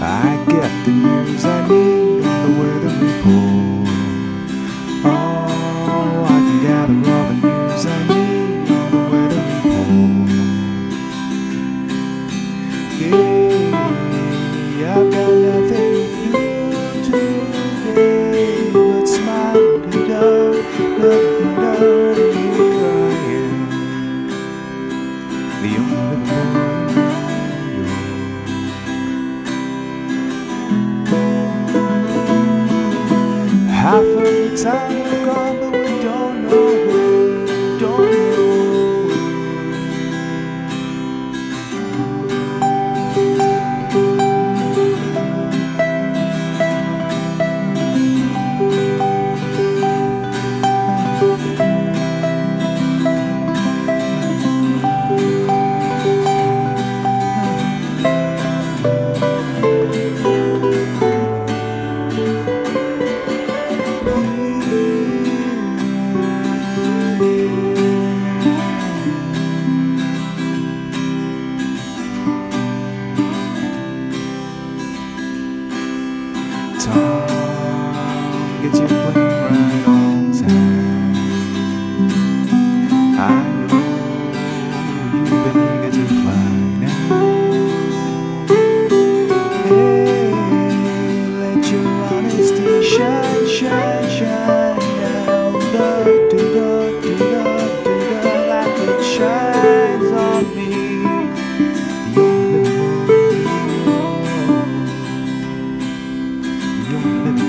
I get the news I need and the weather report. Oh, I can gather all the news I need and the weather report. Yeah, I've got nothing new today but smile and love, here I am, the only one. Half of the time we're gone, but we don't know where, don't know Tom, get your plane right on time. I know you've been eager to fly now. Hey, let your honesty shine, shine, shine now. Da-da-da-da-da-da, like it shines on me. Let